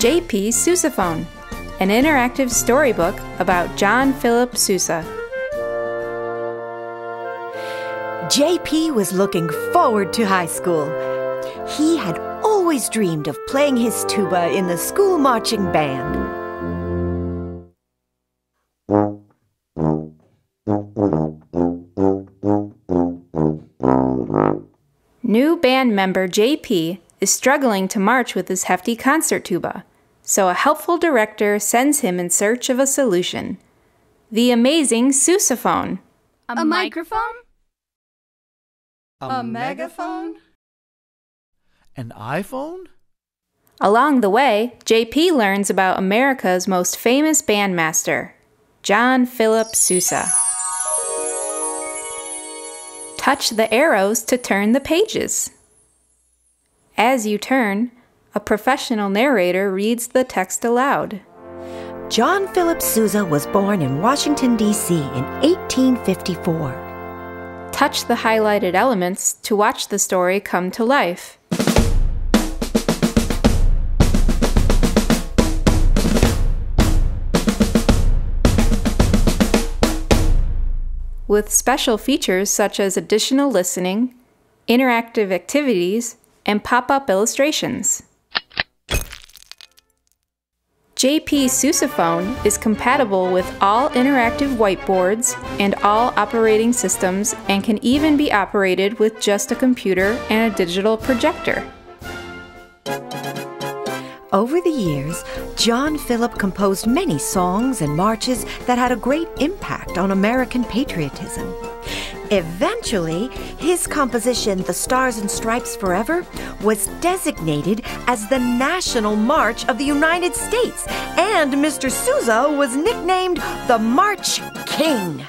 J.P. Sousaphone, an interactive storybook about John Philip Sousa. J.P. was looking forward to high school. He had always dreamed of playing his tuba in the school marching band. New band member J.P. is struggling to march with his hefty concert tuba, so a helpful director sends him in search of a solution. The amazing Sousaphone. A microphone? A megaphone? An iPhone? Along the way, JP learns about America's most famous bandmaster, John Philip Sousa. Touch the arrows to turn the pages. As you turn, a professional narrator reads the text aloud. John Philip Sousa was born in Washington, D.C. in 1854. Touch the highlighted elements to watch the story come to life. With special features such as additional listening, interactive activities, and pop-up illustrations. J.P. Sousaphone is compatible with all interactive whiteboards and all operating systems and can even be operated with just a computer and a digital projector. Over the years, John Philip composed many songs and marches that had a great impact on American patriotism. Eventually, his composition, The Stars and Stripes Forever, was designated as the National March of the United States, and Mr. Sousa was nicknamed the March King.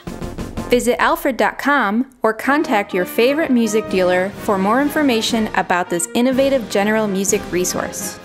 Visit alfred.com or contact your favorite music dealer for more information about this innovative general music resource.